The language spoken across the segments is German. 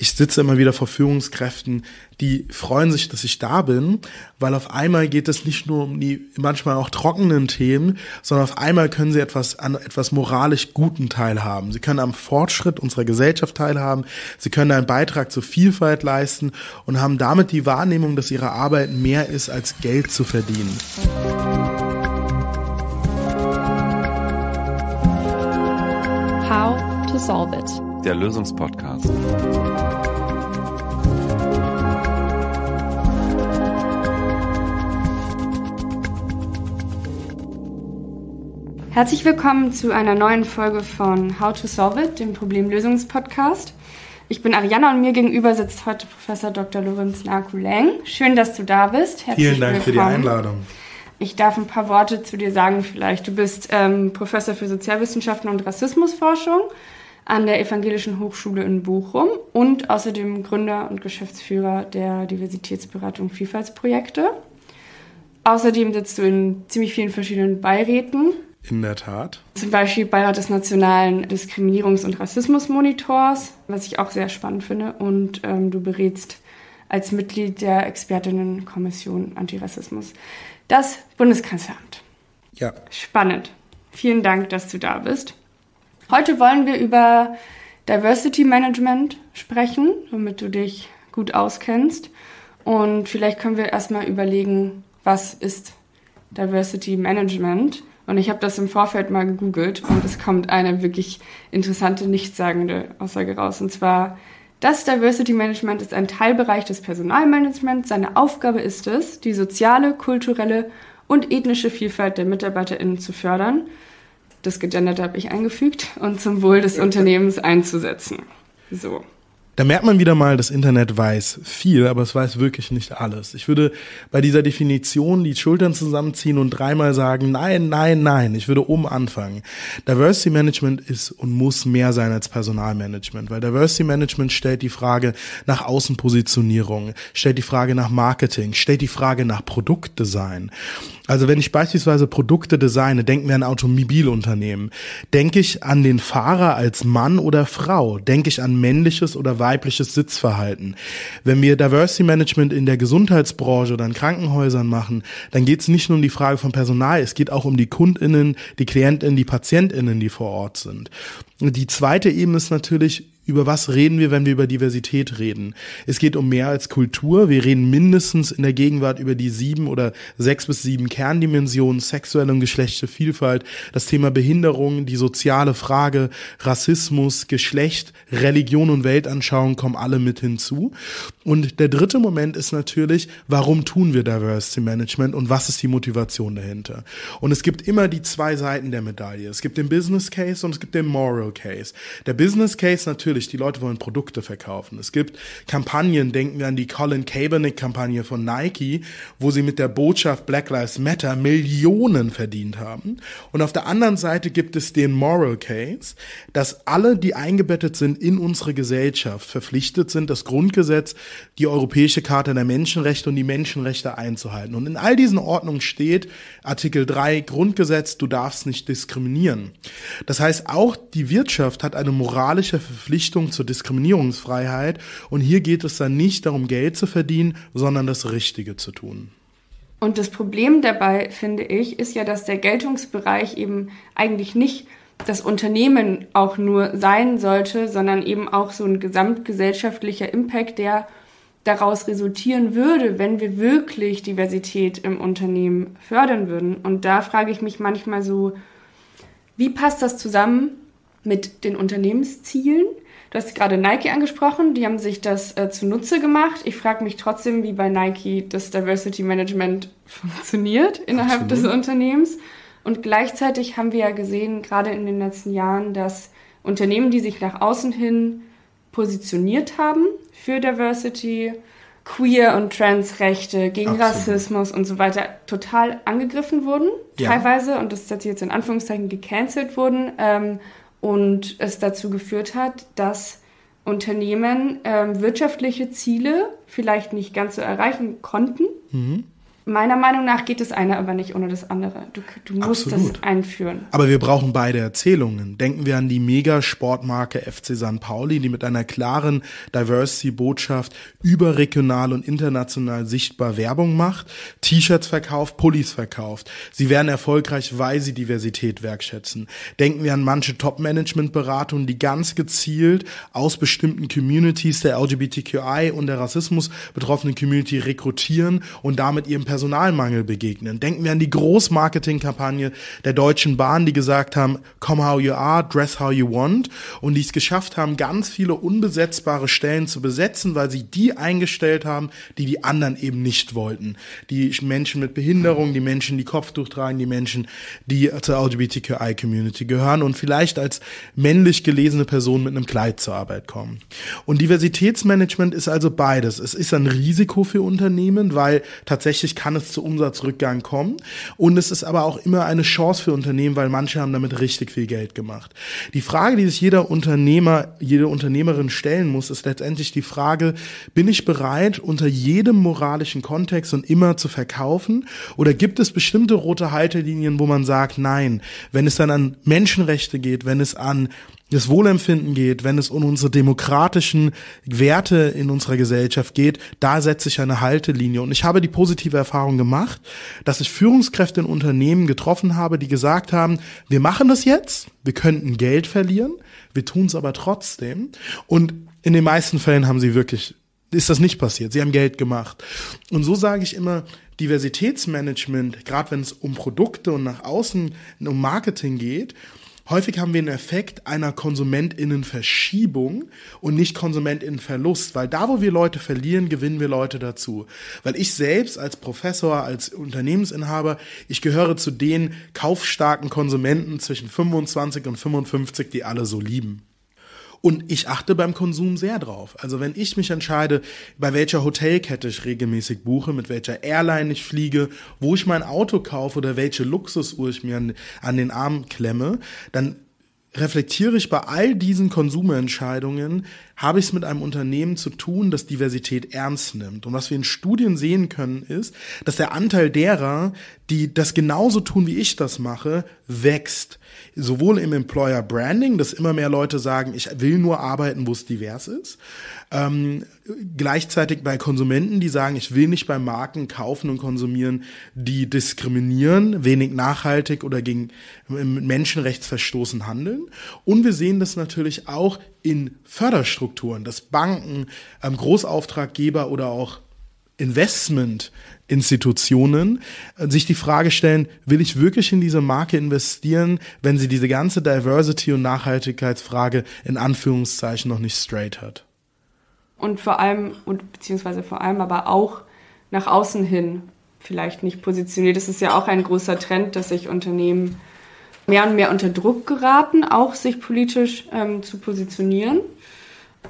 Ich sitze immer wieder vor Führungskräften, die freuen sich, dass ich da bin, weil auf einmal geht es nicht nur um die manchmal auch trockenen Themen, sondern auf einmal können sie an etwas moralisch Guten teilhaben. Sie können am Fortschritt unserer Gesellschaft teilhaben, sie können einen Beitrag zur Vielfalt leisten und haben damit die Wahrnehmung, dass ihre Arbeit mehr ist, als Geld zu verdienen. How to solve it. Der Lösungspodcast. Herzlich willkommen zu einer neuen Folge von How to Solve It, dem Problemlösungspodcast. Ich bin Ariana und mir gegenüber sitzt heute Professor Dr. Lorenz Naku Leng. Schön, dass du da bist. Herzlich willkommen. Vielen Dank für die Einladung. Ich darf ein paar Worte zu dir sagen vielleicht. Du bist Professor für Sozialwissenschaften und Rassismusforschung an der Evangelischen Hochschule in Bochum und außerdem Gründer und Geschäftsführer der Diversitätsberatung Vielfaltsprojekte. Außerdem sitzt du in ziemlich vielen verschiedenen Beiräten. In der Tat. Zum Beispiel Beirat des Nationalen Diskriminierungs- und Rassismusmonitors, was ich auch sehr spannend finde. Und du berätst als Mitglied der Expertinnenkommission Antirassismus das Bundeskanzleramt. Ja. Spannend. Vielen Dank, dass du da bist. Heute wollen wir über Diversity Management sprechen, damit du dich gut auskennst. Und vielleicht können wir erstmal überlegen, was ist Diversity Management? Und ich habe das im Vorfeld mal gegoogelt und es kommt eine wirklich interessante, nichtssagende Aussage raus. Und zwar, das Diversity Management ist ein Teilbereich des Personalmanagements. Seine Aufgabe ist es, die soziale, kulturelle und ethnische Vielfalt der MitarbeiterInnen zu fördern. Das Gegenderte habe ich eingefügt und zum Wohl des Unternehmens einzusetzen. So. Da merkt man wieder mal, das Internet weiß viel, aber es weiß wirklich nicht alles. Ich würde bei dieser Definition die Schultern zusammenziehen und dreimal sagen, nein, nein, nein. Ich würde oben anfangen. Diversity Management ist und muss mehr sein als Personalmanagement, weil Diversity Management stellt die Frage nach Außenpositionierung, stellt die Frage nach Marketing, stellt die Frage nach Produktdesign. Also wenn ich beispielsweise Produkte designe, denken wir an Automobilunternehmen, denke ich an den Fahrer als Mann oder Frau, denke ich an männliches oder weibliches Sitzverhalten. Wenn wir Diversity Management in der Gesundheitsbranche oder in Krankenhäusern machen, dann geht es nicht nur um die Frage von Personal, es geht auch um die KundInnen, die KlientInnen, die PatientInnen, die vor Ort sind. Und die zweite Ebene ist natürlich, über was reden wir, wenn wir über Diversität reden? Es geht um mehr als Kultur. Wir reden mindestens in der Gegenwart über die 6 bis 7 Kerndimensionen, sexuelle und geschlechtliche Vielfalt, das Thema Behinderung, die soziale Frage, Rassismus, Geschlecht, Religion und Weltanschauung kommen alle mit hinzu. Und der dritte Moment ist natürlich, warum tun wir Diversity Management und was ist die Motivation dahinter? Und es gibt immer die zwei Seiten der Medaille. Es gibt den Business Case und es gibt den Moral Case. Der Business Case natürlich, die Leute wollen Produkte verkaufen. Es gibt Kampagnen, denken wir an die Colin Kaepernick-Kampagne von Nike, wo sie mit der Botschaft Black Lives Matter Millionen verdient haben. Und auf der anderen Seite gibt es den Moral Case, dass alle, die eingebettet sind in unsere Gesellschaft, verpflichtet sind, das Grundgesetz, die Europäische Charta der Menschenrechte und die Menschenrechte einzuhalten. Und in all diesen Ordnungen steht Artikel 3 Grundgesetz, du darfst nicht diskriminieren. Das heißt, auch die Wirtschaft hat eine moralische Verpflichtung zur Diskriminierungsfreiheit und hier geht es dann nicht darum, Geld zu verdienen, sondern das Richtige zu tun. Und das Problem dabei, finde ich, ist ja, dass der Geltungsbereich eben eigentlich nicht das Unternehmen auch nur sein sollte, sondern eben auch so ein gesamtgesellschaftlicher Impact, der daraus resultieren würde, wenn wir wirklich Diversität im Unternehmen fördern würden. Und da frage ich mich manchmal so, wie passt das zusammen mit den Unternehmenszielen? Du hast gerade Nike angesprochen, die haben sich das zunutze gemacht. Ich frage mich trotzdem, wie bei Nike das Diversity Management funktioniert innerhalb Absolut. Des Unternehmens. Und gleichzeitig haben wir ja gesehen, gerade in den letzten Jahren, dass Unternehmen, die sich nach außen hin positioniert haben für Diversity, Queer- und Transrechte, gegen Absolut. Rassismus und so weiter, total angegriffen wurden, ja. teilweise. Und das jetzt in Anführungszeichen gecancelt wurden. Und es dazu geführt hat, dass Unternehmen wirtschaftliche Ziele vielleicht nicht ganz so erreichen konnten, Meiner Meinung nach geht das eine aber nicht ohne das andere. Du musst das einführen. Aber wir brauchen beide Erzählungen. Denken wir an die Mega-Sportmarke FC St. Pauli, die mit einer klaren Diversity-Botschaft überregional und international sichtbar Werbung macht, T-Shirts verkauft, Pullis verkauft. Sie werden erfolgreich, weil sie Diversität wertschätzen. Denken wir an manche Top-Management-Beratungen, die ganz gezielt aus bestimmten Communities der LGBTQI und der Rassismus betroffenen Community rekrutieren und damit ihrem Personalmangel begegnen. Denken wir an die Großmarketingkampagne der Deutschen Bahn, die gesagt haben, come how you are, dress how you want, und die es geschafft haben, ganz viele unbesetzbare Stellen zu besetzen, weil sie die eingestellt haben, die die anderen eben nicht wollten. Die Menschen mit Behinderung, die Menschen, die Kopftuch tragen, die Menschen, die zur LGBTQI-Community gehören und vielleicht als männlich gelesene Person mit einem Kleid zur Arbeit kommen. Und Diversitätsmanagement ist also beides. Es ist ein Risiko für Unternehmen, weil tatsächlich kann es zu Umsatzrückgang kommen, und es ist aber auch immer eine Chance für Unternehmen, weil manche haben damit richtig viel Geld gemacht. Die Frage, die sich jeder Unternehmer, jede Unternehmerin stellen muss, ist letztendlich die Frage, bin ich bereit, unter jedem moralischen Kontext und immer zu verkaufen, oder gibt es bestimmte rote Haltelinien, wo man sagt, nein, wenn es dann an Menschenrechte geht, wenn es an das Wohlempfinden geht, wenn es um unsere demokratischen Werte in unserer Gesellschaft geht, da setze ich eine Haltelinie. Und ich habe die positive Erfahrung gemacht, dass ich Führungskräfte in Unternehmen getroffen habe, die gesagt haben, wir machen das jetzt, wir könnten Geld verlieren, wir tun es aber trotzdem. Und in den meisten Fällen haben sie wirklich, ist das nicht passiert, sie haben Geld gemacht. Und so sage ich immer, Diversitätsmanagement, gerade wenn es um Produkte und nach außen, um Marketing geht, häufig haben wir einen Effekt einer KonsumentInnen-Verschiebung und nicht KonsumentInnen-Verlust, weil da, wo wir Leute verlieren, gewinnen wir Leute dazu. Weil ich selbst als Professor, als Unternehmensinhaber, ich gehöre zu den kaufstarken Konsumenten zwischen 25 und 55, die alle so lieben. Und ich achte beim Konsum sehr drauf. Also wenn ich mich entscheide, bei welcher Hotelkette ich regelmäßig buche, mit welcher Airline ich fliege, wo ich mein Auto kaufe oder welche Luxusuhr ich mir an den Arm klemme, dann reflektiere ich bei all diesen Konsumentscheidungen, habe ich es mit einem Unternehmen zu tun, das Diversität ernst nimmt. Und was wir in Studien sehen können, ist, dass der Anteil derer, die das genauso tun, wie ich das mache, wächst. Sowohl im Employer Branding, dass immer mehr Leute sagen, ich will nur arbeiten, wo es divers ist. Gleichzeitig bei Konsumenten, die sagen, ich will nicht bei Marken kaufen und konsumieren, die diskriminieren, wenig nachhaltig oder gegen Menschenrechtsverstoßen handeln. Und wir sehen das natürlich auch in Förderstrukturen, dass Banken, Großauftraggeber oder auch Investmentinstitutionen sich die Frage stellen, will ich wirklich in diese Marke investieren, wenn sie diese ganze Diversity- und Nachhaltigkeitsfrage in Anführungszeichen noch nicht straight hat. Und vor allem, aber auch nach außen hin vielleicht nicht positioniert. Das ist ja auch ein großer Trend, dass sich Unternehmen mehr und mehr unter Druck geraten, auch sich politisch zu positionieren.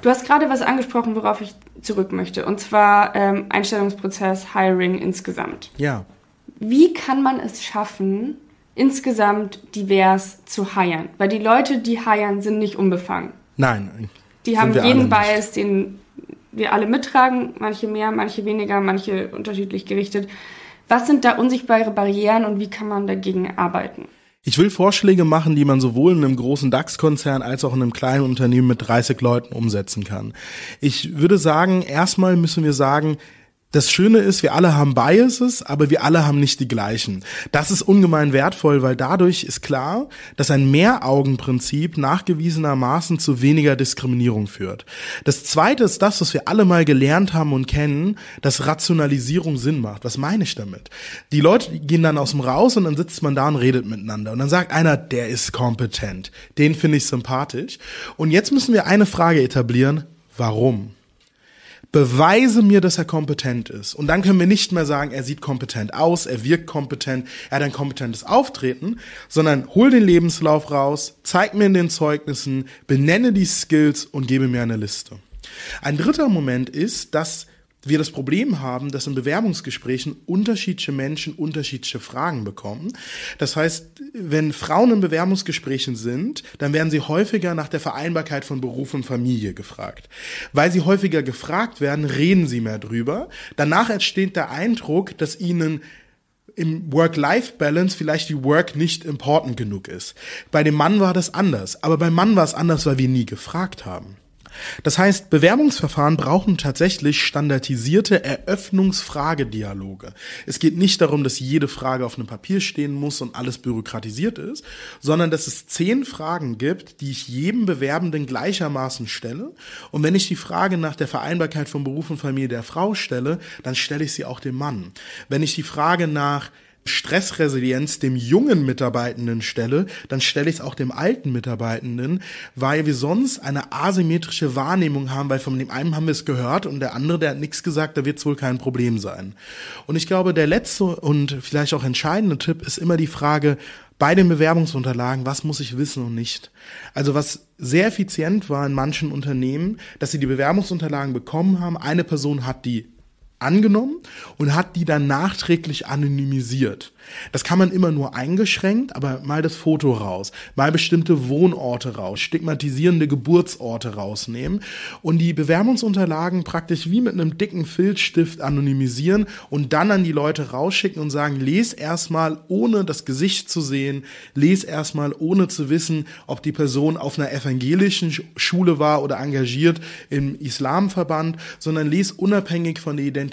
Du hast gerade was angesprochen, worauf ich zurück möchte, und zwar Einstellungsprozess, Hiring insgesamt. Ja. Wie kann man es schaffen, insgesamt divers zu hiren? Weil die Leute, die hiren, sind nicht unbefangen. Nein. Die haben jeden Bias, den wir alle mittragen, manche mehr, manche weniger, manche unterschiedlich gerichtet. Was sind da unsichtbare Barrieren und wie kann man dagegen arbeiten? Ich will Vorschläge machen, die man sowohl in einem großen DAX-Konzern als auch in einem kleinen Unternehmen mit 30 Leuten umsetzen kann. Ich würde sagen, erstmal müssen wir sagen, das Schöne ist, wir alle haben Biases, aber wir alle haben nicht die gleichen. Das ist ungemein wertvoll, weil dadurch ist klar, dass ein Mehraugenprinzip nachgewiesenermaßen zu weniger Diskriminierung führt. Das Zweite ist das, was wir alle mal gelernt haben und kennen, dass Rationalisierung Sinn macht. Was meine ich damit? Die Leute gehen dann aus dem Raus und dann sitzt man da und redet miteinander. Und dann sagt einer, der ist kompetent, den finde ich sympathisch. Und jetzt müssen wir eine Frage etablieren, warum? Beweise mir, dass er kompetent ist. Und dann können wir nicht mehr sagen, er sieht kompetent aus, er wirkt kompetent, er hat ein kompetentes Auftreten, sondern hol den Lebenslauf raus, zeig mir in den Zeugnissen, benenne die Skills und gebe mir eine Liste. Ein dritter Moment ist, dass wir das Problem haben, dass in Bewerbungsgesprächen unterschiedliche Menschen unterschiedliche Fragen bekommen. Das heißt, wenn Frauen in Bewerbungsgesprächen sind, dann werden sie häufiger nach der Vereinbarkeit von Beruf und Familie gefragt. Weil sie häufiger gefragt werden, reden sie mehr drüber. Danach entsteht der Eindruck, dass ihnen im Work-Life-Balance vielleicht die Work nicht important genug ist. Bei dem Mann war das anders. Aber beim Mann war es anders, weil wir nie gefragt haben. Das heißt, Bewerbungsverfahren brauchen tatsächlich standardisierte Eröffnungsfragedialoge. Es geht nicht darum, dass jede Frage auf einem Papier stehen muss und alles bürokratisiert ist, sondern dass es 10 Fragen gibt, die ich jedem Bewerbenden gleichermaßen stelle. Und wenn ich die Frage nach der Vereinbarkeit von Beruf und Familie der Frau stelle, dann stelle ich sie auch dem Mann. Wenn ich die Frage nach Stressresilienz dem jungen Mitarbeitenden stelle, dann stelle ich es auch dem alten Mitarbeitenden, weil wir sonst eine asymmetrische Wahrnehmung haben, weil von dem einen haben wir es gehört und der andere, der hat nichts gesagt, da wird es wohl kein Problem sein. Und ich glaube, der letzte und vielleicht auch entscheidende Tipp ist immer die Frage bei den Bewerbungsunterlagen, was muss ich wissen und nicht? Also was sehr effizient war in manchen Unternehmen, dass sie die Bewerbungsunterlagen bekommen haben, eine Person hat die angenommen und hat die dann nachträglich anonymisiert. Das kann man immer nur eingeschränkt, aber mal das Foto raus, mal bestimmte Wohnorte raus, stigmatisierende Geburtsorte rausnehmen und die Bewerbungsunterlagen praktisch wie mit einem dicken Filzstift anonymisieren und dann an die Leute rausschicken und sagen, lese erstmal ohne das Gesicht zu sehen, lese erstmal ohne zu wissen, ob die Person auf einer evangelischen Schule war oder engagiert im Islamverband, sondern lese unabhängig von der Identität.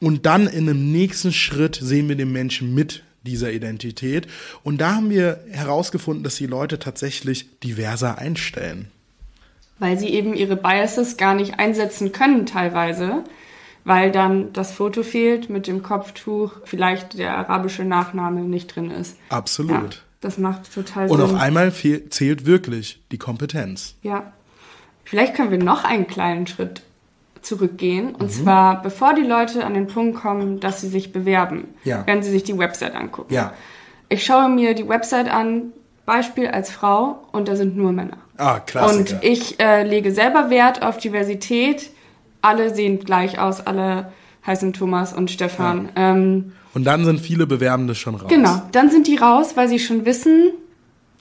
Und dann in einem nächsten Schritt sehen wir den Menschen mit dieser Identität. Und da haben wir herausgefunden, dass die Leute tatsächlich diverser einstellen. Weil sie eben ihre Biases gar nicht einsetzen können teilweise, weil dann das Foto fehlt mit dem Kopftuch, vielleicht der arabische Nachname nicht drin ist. Absolut. Ja, das macht total Sinn. Und auf einmal zählt wirklich die Kompetenz. Ja. Vielleicht können wir noch einen kleinen Schritt zurückgehen. Und zwar, bevor die Leute an den Punkt kommen, dass sie sich bewerben, werden sie sich die Website angucken. Ja. Ich schaue mir die Website an, Beispiel als Frau, und da sind nur Männer. Ah, Klassiker. Und ich lege selber Wert auf Diversität. Alle sehen gleich aus, alle heißen Thomas und Stefan. Ja. Und dann sind viele Bewerbende schon raus. Genau, dann sind die raus, weil sie schon wissen,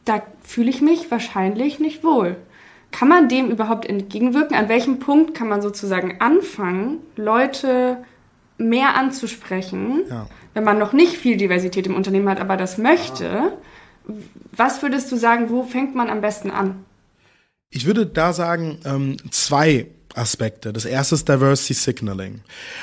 da fühle ich mich wahrscheinlich nicht wohl. Kann man dem überhaupt entgegenwirken? An welchem Punkt kann man sozusagen anfangen, Leute mehr anzusprechen, wenn man noch nicht viel Diversität im Unternehmen hat, aber das möchte? Was würdest du sagen, wo fängt man am besten an? Ich würde da sagen, 2 Aspekte. Das erste ist Diversity Signaling.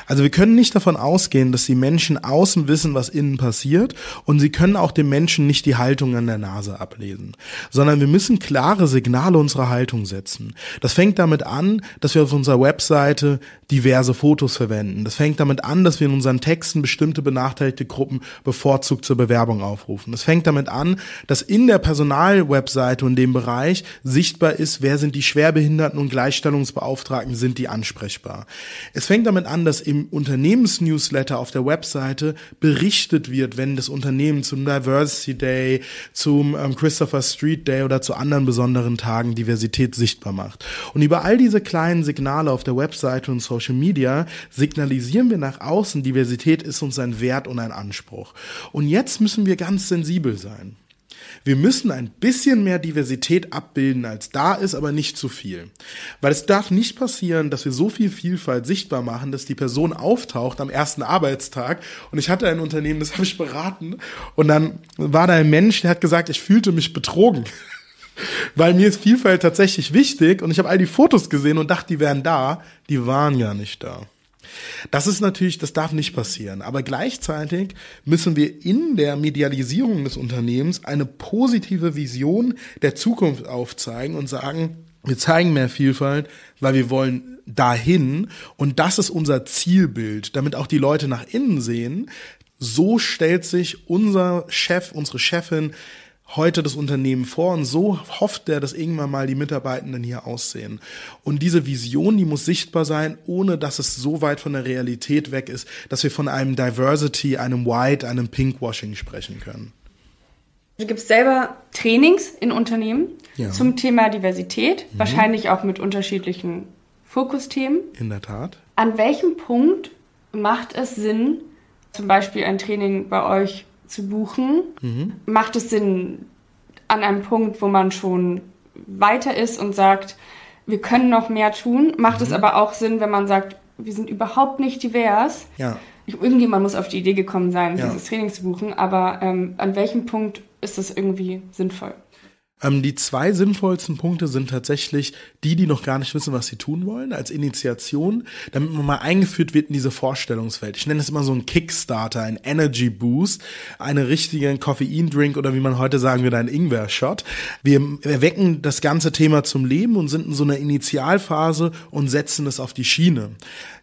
Also wir können nicht davon ausgehen, dass die Menschen außen wissen, was innen passiert, und sie können auch den Menschen nicht die Haltung an der Nase ablesen, sondern wir müssen klare Signale unserer Haltung setzen. Das fängt damit an, dass wir auf unserer Webseite diverse Fotos verwenden. Das fängt damit an, dass wir in unseren Texten bestimmte benachteiligte Gruppen bevorzugt zur Bewerbung aufrufen. Das fängt damit an, dass in der Personalwebseite und dem Bereich sichtbar ist, wer sind die Schwerbehinderten und Gleichstellungsbeauftragten, sind die ansprechbar. Es fängt damit an, dass im Unternehmensnewsletter auf der Webseite berichtet wird, wenn das Unternehmen zum Diversity Day, zum Christopher Street Day oder zu anderen besonderen Tagen Diversität sichtbar macht. Und über all diese kleinen Signale auf der Webseite und Social Media signalisieren wir nach außen, Diversität ist uns ein Wert und ein Anspruch. Und jetzt müssen wir ganz sensibel sein. Wir müssen ein bisschen mehr Diversität abbilden, als da ist, aber nicht zu viel. Weil es darf nicht passieren, dass wir so viel Vielfalt sichtbar machen, dass die Person auftaucht am ersten Arbeitstag. Und ich hatte ein Unternehmen, das habe ich beraten. Und dann war da ein Mensch, der hat gesagt, ich fühlte mich betrogen. Weil mir ist Vielfalt tatsächlich wichtig. Und ich habe all die Fotos gesehen und dachte, die wären da. Die waren gar nicht da. Das ist natürlich, das darf nicht passieren. Aber gleichzeitig müssen wir in der Medialisierung des Unternehmens eine positive Vision der Zukunft aufzeigen und sagen, wir zeigen mehr Vielfalt, weil wir wollen dahin. Und das ist unser Zielbild, damit auch die Leute nach innen sehen. So stellt sich unser Chef, unsere Chefin heute das Unternehmen vor, und so hofft er, dass irgendwann mal die Mitarbeitenden hier aussehen. Und diese Vision, die muss sichtbar sein, ohne dass es so weit von der Realität weg ist, dass wir von einem Diversity, einem White, einem Pinkwashing sprechen können. Du gibst selber Trainings in Unternehmen zum Thema Diversität, wahrscheinlich auch mit unterschiedlichen Fokusthemen. In der Tat. An welchem Punkt macht es Sinn, zum Beispiel ein Training bei euch zu buchen? Mhm. Macht es Sinn an einem Punkt, wo man schon weiter ist und sagt, wir können noch mehr tun? Macht es aber auch Sinn, wenn man sagt, wir sind überhaupt nicht divers? Ja. Irgendjemand muss auf die Idee gekommen sein, dieses Training zu buchen, aber an welchem Punkt ist das irgendwie sinnvoll? Die zwei sinnvollsten Punkte sind tatsächlich die noch gar nicht wissen, was sie tun wollen, als Initiation, damit man mal eingeführt wird in diese Vorstellungswelt. Ich nenne es immer so einen Kickstarter, einen Energy Boost, einen richtigen Koffeindrink oder wie man heute sagen würde, einen Ingwer-Shot. Wir erwecken das ganze Thema zum Leben und sind in so einer Initialphase und setzen es auf die Schiene.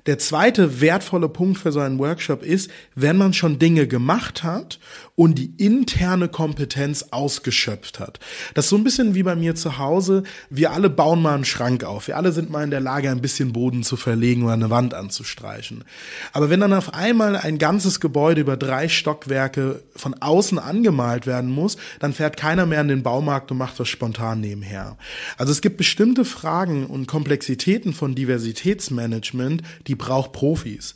Der zweite wertvolle Punkt für so einen Workshop ist, wenn man schon Dinge gemacht hat und die interne Kompetenz ausgeschöpft hat. Das ist so ein bisschen wie bei mir zu Hause. Wir alle bauen mal einen Schrank auf. Wir alle sind mal in der Lage, ein bisschen Boden zu verlegen oder eine Wand anzustreichen. Aber wenn dann auf einmal ein ganzes Gebäude über 3 Stockwerke von außen angemalt werden muss, dann fährt keiner mehr in den Baumarkt und macht was spontan nebenher. Also es gibt bestimmte Fragen und Komplexitäten von Diversitätsmanagement, die braucht Profis.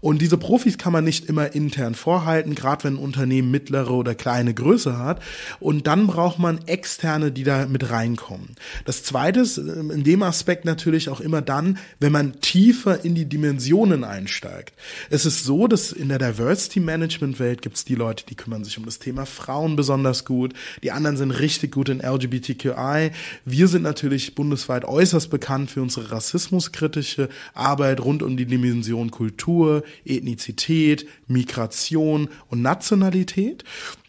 Und diese Profis kann man nicht immer intern vorhalten, gerade wenn ein Unternehmen mittlere oder kleine Größe hat. Und dann braucht man Externe, die da mit reinkommen. Das Zweite ist in dem Aspekt natürlich auch immer dann, wenn man tiefer in die Dimensionen einsteigt. Es ist so, dass in der Diversity-Management-Welt gibt es die Leute, die kümmern sich um das Thema Frauen besonders gut. Die anderen sind richtig gut in LGBTQI. Wir sind natürlich bundesweit äußerst bekannt für unsere rassismuskritische Arbeit rund um die Dimension Kultur, Ethnizität, Migration und Nationalität.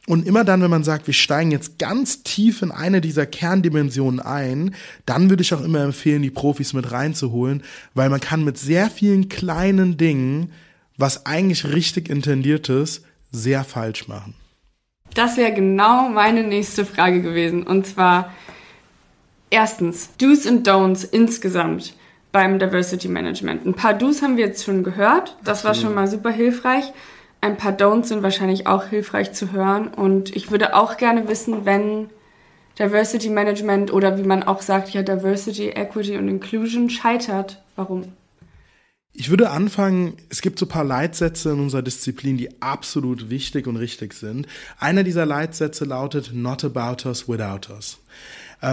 Und immer dann, wenn man sagt, wir steigen jetzt ganz tief in eine dieser Kerndimensionen ein, dann würde ich auch immer empfehlen, die Profis mit reinzuholen, weil man kann mit sehr vielen kleinen Dingen, was eigentlich richtig intendiert ist, sehr falsch machen. Das wäre genau meine nächste Frage gewesen. Und zwar erstens, Do's and Don'ts insgesamt beim Diversity Management. Ein paar Do's haben wir jetzt schon gehört. Das war schon mal super hilfreich. Ein paar Don'ts sind wahrscheinlich auch hilfreich zu hören. Und ich würde auch gerne wissen, wenn Diversity Management oder wie man auch sagt, ja, Diversity, Equity und Inclusion scheitert, warum? Ich würde anfangen, es gibt so ein paar Leitsätze in unserer Disziplin, die absolut wichtig und richtig sind. Einer dieser Leitsätze lautet, not about us, without us.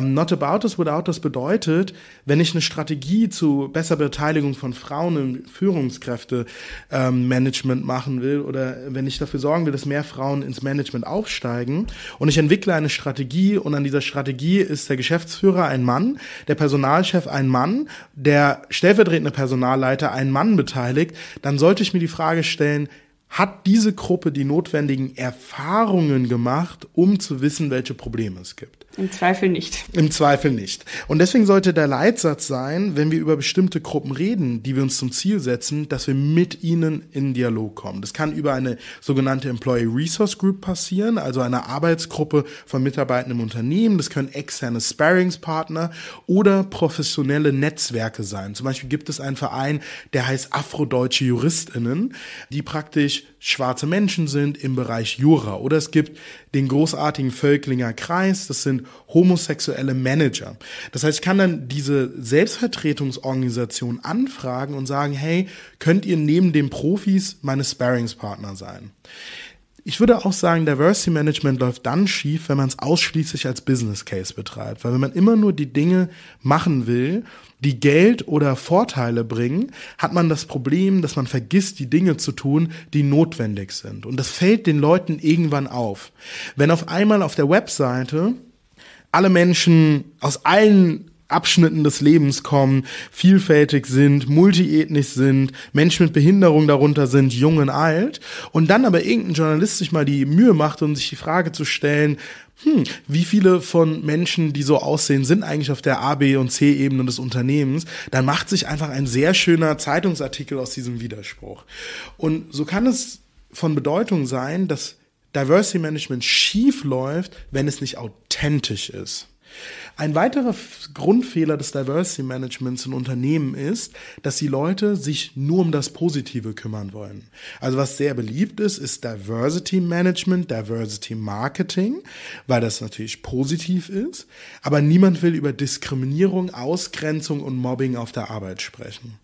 Not about us, without us bedeutet, wenn ich eine Strategie zu besserer Beteiligung von Frauen im Führungskräftemanagement machen will oder wenn ich dafür sorgen will, dass mehr Frauen ins Management aufsteigen und ich entwickle eine Strategie und an dieser Strategie ist der Geschäftsführer ein Mann, der Personalchef ein Mann, der stellvertretende Personalleiter ein Mann beteiligt, dann sollte ich mir die Frage stellen, hat diese Gruppe die notwendigen Erfahrungen gemacht, um zu wissen, welche Probleme es gibt? Im Zweifel nicht. Im Zweifel nicht. Und deswegen sollte der Leitsatz sein, wenn wir über bestimmte Gruppen reden, die wir uns zum Ziel setzen, dass wir mit ihnen in Dialog kommen. Das kann über eine sogenannte Employee Resource Group passieren, also eine Arbeitsgruppe von Mitarbeitenden im Unternehmen. Das können externe Sparringspartner oder professionelle Netzwerke sein. Zum Beispiel gibt es einen Verein, der heißt Afrodeutsche JuristInnen, die praktisch schwarze Menschen sind im Bereich Jura. Oder es gibt den großartigen Völklinger Kreis, das sind homosexuelle Manager. Das heißt, ich kann dann diese Selbstvertretungsorganisation anfragen und sagen, hey, könnt ihr neben den Profis meine Sparringspartner sein? Ich würde auch sagen, Diversity Management läuft dann schief, wenn man es ausschließlich als Business Case betreibt. Weil wenn man immer nur die Dinge machen will, die Geld oder Vorteile bringen, hat man das Problem, dass man vergisst, die Dinge zu tun, die notwendig sind. Und das fällt den Leuten irgendwann auf. Wenn auf einmal auf der Webseite alle Menschen aus allen Abschnitten des Lebens kommen, vielfältig sind, multiethnisch sind, Menschen mit Behinderung darunter sind, jung und alt und dann aber irgendein Journalist sich mal die Mühe macht, um sich die Frage zu stellen, wie viele von Menschen, die so aussehen, sind eigentlich auf der A, B und C-Ebene des Unternehmens, dann macht sich einfach ein sehr schöner Zeitungsartikel aus diesem Widerspruch. Und so kann es von Bedeutung sein, dass Diversity Management schief läuft, wenn es nicht authentisch ist. Ein weiterer Grundfehler des Diversity Managements in Unternehmen ist, dass die Leute sich nur um das Positive kümmern wollen. Also was sehr beliebt ist, ist Diversity Management, Diversity Marketing, weil das natürlich positiv ist, aber niemand will über Diskriminierung, Ausgrenzung und Mobbing auf der Arbeit sprechen.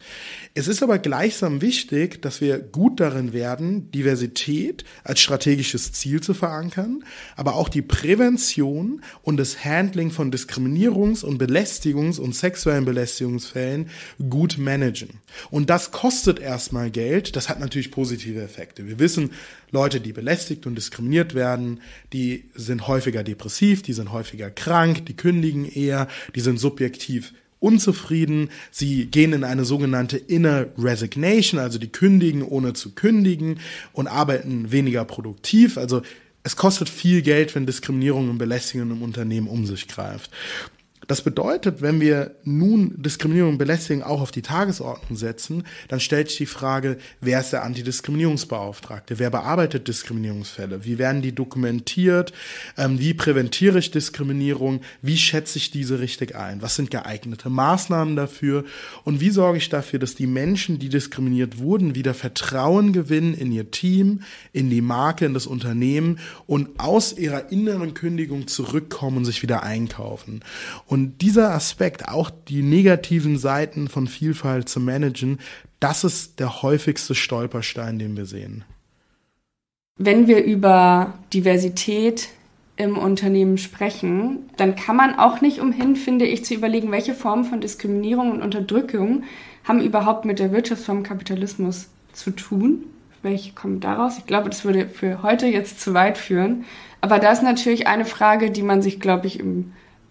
Es ist aber gleichsam wichtig, dass wir gut darin werden, Diversität als strategisches Ziel zu verankern, aber auch die Prävention und das Handling von Diskriminierungs- und Belästigungs- und sexuellen Belästigungsfällen gut managen. Und das kostet erstmal Geld, das hat natürlich positive Effekte. Wir wissen, Leute, die belästigt und diskriminiert werden, die sind häufiger depressiv, die sind häufiger krank, die kündigen eher, die sind subjektiv unzufrieden, sie gehen in eine sogenannte Inner Resignation, also die kündigen ohne zu kündigen und arbeiten weniger produktiv, also es kostet viel Geld, wenn Diskriminierung und Belästigung im Unternehmen um sich greift. Das bedeutet, wenn wir nun Diskriminierung und Belästigung auch auf die Tagesordnung setzen, dann stellt sich die Frage, wer ist der Antidiskriminierungsbeauftragte? Wer bearbeitet Diskriminierungsfälle? Wie werden die dokumentiert? Wie präventiere ich Diskriminierung? Wie schätze ich diese richtig ein? Was sind geeignete Maßnahmen dafür? Und wie sorge ich dafür, dass die Menschen, die diskriminiert wurden, wieder Vertrauen gewinnen in ihr Team, in die Marke, in das Unternehmen und aus ihrer inneren Kündigung zurückkommen und sich wieder einkaufen? Und dieser Aspekt, auch die negativen Seiten von Vielfalt zu managen, das ist der häufigste Stolperstein, den wir sehen. Wenn wir über Diversität im Unternehmen sprechen, dann kann man auch nicht umhin, finde ich, zu überlegen, welche Formen von Diskriminierung und Unterdrückung haben überhaupt mit der Wirtschaftsform Kapitalismus zu tun. Welche kommen daraus? Ich glaube, das würde für heute jetzt zu weit führen. Aber da ist natürlich eine Frage, die man sich, glaube ich,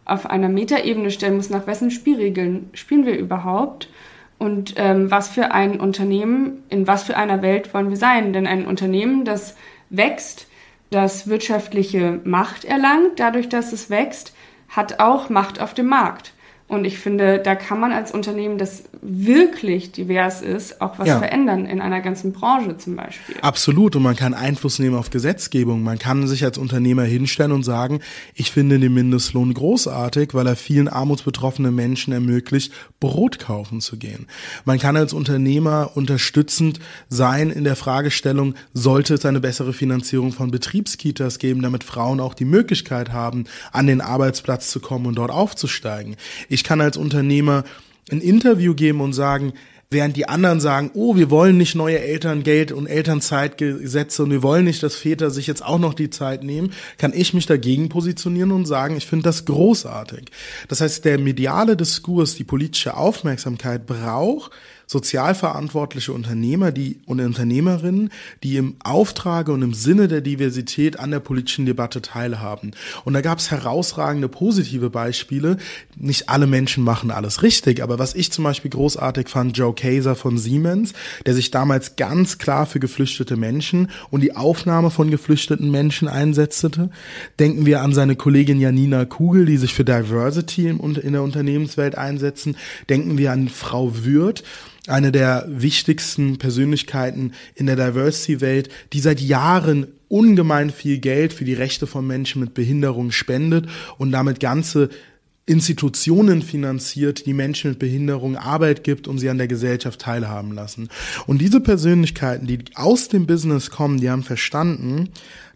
auf einer Metaebene stellen muss, nach wessen Spielregeln spielen wir überhaupt und was für ein Unternehmen, in was für einer Welt wollen wir sein. Denn ein Unternehmen, das wächst, das wirtschaftliche Macht erlangt, dadurch, dass es wächst, hat auch Macht auf dem Markt. Und ich finde, da kann man als Unternehmen, das wirklich divers ist, auch was verändern in einer ganzen Branche zum Beispiel. Absolut. Und man kann Einfluss nehmen auf Gesetzgebung. Man kann sich als Unternehmer hinstellen und sagen, ich finde den Mindestlohn großartig, weil er vielen armutsbetroffenen Menschen ermöglicht, Brot kaufen zu gehen. Man kann als Unternehmer unterstützend sein in der Fragestellung, sollte es eine bessere Finanzierung von Betriebskitas geben, damit Frauen auch die Möglichkeit haben, an den Arbeitsplatz zu kommen und dort aufzusteigen. Ich kann als Unternehmer ein Interview geben und sagen, während die anderen sagen, oh, wir wollen nicht neue Elterngeld- und Elternzeitgesetze und wir wollen nicht, dass Väter sich jetzt auch noch die Zeit nehmen, kann ich mich dagegen positionieren und sagen, ich finde das großartig. Das heißt, der mediale Diskurs, die politische Aufmerksamkeit braucht sozialverantwortliche Unternehmer, die und Unternehmerinnen, die im Auftrag und im Sinne der Diversität an der politischen Debatte teilhaben. Und da gab es herausragende positive Beispiele. Nicht alle Menschen machen alles richtig, aber was ich zum Beispiel großartig fand, Joe Kaiser von Siemens, der sich damals ganz klar für geflüchtete Menschen und die Aufnahme von geflüchteten Menschen einsetzte. Denken wir an seine Kollegin Janina Kugel, die sich für Diversity in der Unternehmenswelt einsetzen. Denken wir an Frau Würth, eine der wichtigsten Persönlichkeiten in der Diversity-Welt, die seit Jahren ungemein viel Geld für die Rechte von Menschen mit Behinderung spendet und damit ganze Institutionen finanziert, die Menschen mit Behinderung Arbeit gibt und sie an der Gesellschaft teilhaben lassen. Und diese Persönlichkeiten, die aus dem Business kommen, die haben verstanden,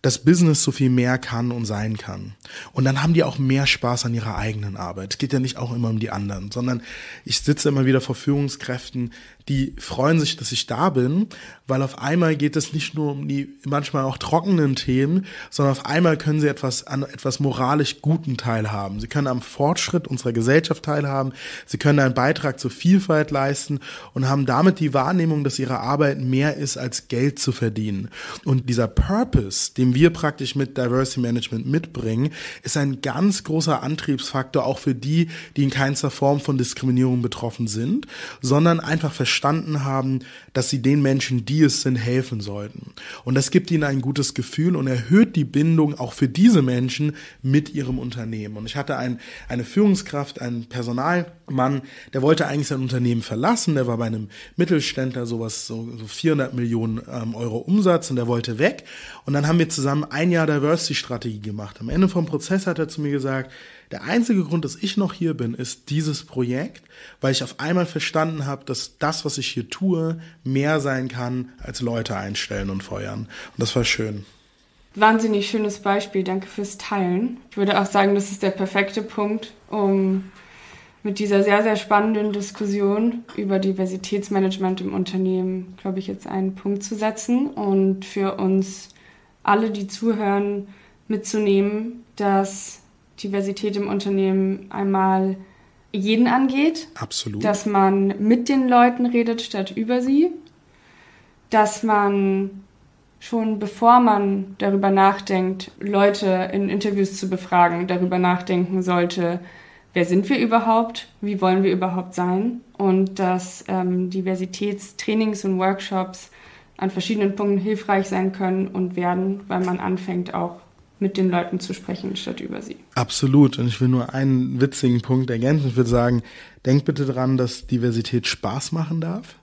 dass Business so viel mehr kann und sein kann. Und dann haben die auch mehr Spaß an ihrer eigenen Arbeit. Es geht ja nicht auch immer um die anderen, sondern ich sitze immer wieder vor Führungskräften, die freuen sich, dass ich da bin, weil auf einmal geht es nicht nur um die manchmal auch trockenen Themen, sondern auf einmal können sie an etwas moralisch Guten teilhaben. Sie können am Fortschritt unserer Gesellschaft teilhaben, sie können einen Beitrag zur Vielfalt leisten und haben damit die Wahrnehmung, dass ihre Arbeit mehr ist, als Geld zu verdienen. Und dieser Purpose, den wir praktisch mit Diversity Management mitbringen, ist ein ganz großer Antriebsfaktor auch für die, die in keinster Form von Diskriminierung betroffen sind, sondern einfach verstanden haben, dass sie den Menschen, die es sind, helfen sollten. Und das gibt ihnen ein gutes Gefühl und erhöht die Bindung auch für diese Menschen mit ihrem Unternehmen. Und ich hatte eine Führungskraft, einen Personalmann, der wollte eigentlich sein Unternehmen verlassen, der war bei einem Mittelständler so 400 Millionen Euro Umsatz und der wollte weg. Und dann haben wir zusammen zusammen ein Jahr Diversity-Strategie gemacht. Am Ende vom Prozess hat er zu mir gesagt, der einzige Grund, dass ich noch hier bin, ist dieses Projekt, weil ich auf einmal verstanden habe, dass das, was ich hier tue, mehr sein kann, als Leute einstellen und feuern. Und das war schön. Wahnsinnig schönes Beispiel, danke fürs Teilen. Ich würde auch sagen, das ist der perfekte Punkt, um mit dieser sehr, sehr spannenden Diskussion über Diversitätsmanagement im Unternehmen, glaube ich, jetzt einen Punkt zu setzen und für uns alle, die zuhören, mitzunehmen, dass Diversität im Unternehmen einmal jeden angeht. Absolut. Dass man mit den Leuten redet, statt über sie. Dass man schon bevor man darüber nachdenkt, Leute in Interviews zu befragen, darüber nachdenken sollte, wer sind wir überhaupt, wie wollen wir überhaupt sein, und dass Diversitätstrainings und Workshops an verschiedenen Punkten hilfreich sein können und werden, weil man anfängt auch mit den Leuten zu sprechen, statt über sie. Absolut. Und ich will nur einen witzigen Punkt ergänzen. Ich würde sagen, denkt bitte dran, dass Diversität Spaß machen darf.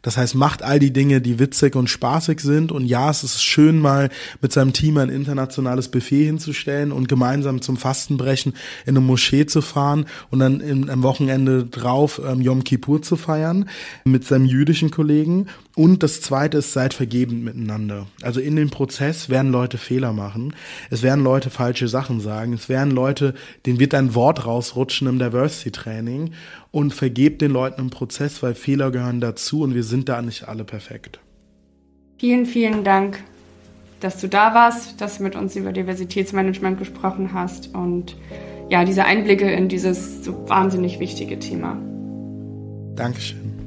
Das heißt, macht all die Dinge, die witzig und spaßig sind. Und ja, es ist schön, mal mit seinem Team ein internationales Buffet hinzustellen und gemeinsam zum Fastenbrechen in eine Moschee zu fahren und dann am Wochenende drauf Yom Kippur zu feiern mit seinem jüdischen Kollegen. Und das Zweite ist, seid vergebend miteinander. Also in dem Prozess werden Leute Fehler machen. Es werden Leute falsche Sachen sagen. Es werden Leute, denen wird ein Wort rausrutschen im Diversity-Training. Und vergebt den Leuten im Prozess, weil Fehler gehören dazu und wir sind da nicht alle perfekt. Vielen, vielen Dank, dass du da warst, dass du mit uns über Diversitätsmanagement gesprochen hast und ja, diese Einblicke in dieses so wahnsinnig wichtige Thema. Dankeschön.